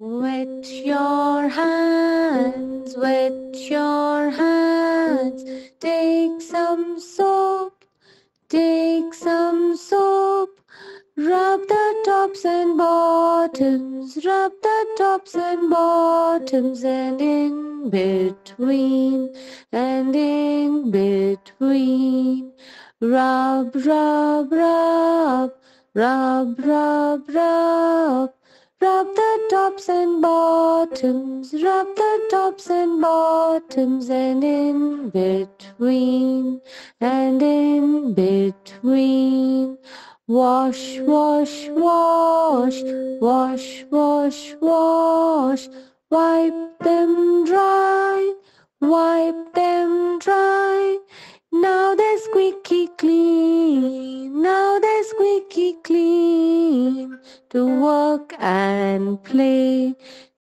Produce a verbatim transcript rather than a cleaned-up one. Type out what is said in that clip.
With your hands, with your hands, take some soap, take some soap, rub the tops and bottoms, rub the tops and bottoms, and in between, and in between, rub, rub, rub, rub, rub, rub. Rub the tops and bottoms, rub the tops and bottoms, and in between, and in between. Wash, wash, wash, wash, wash, wash. Wipe them dry, wipe them dry. Now they're squeaky clean, now they're squeaky clean. To work and play,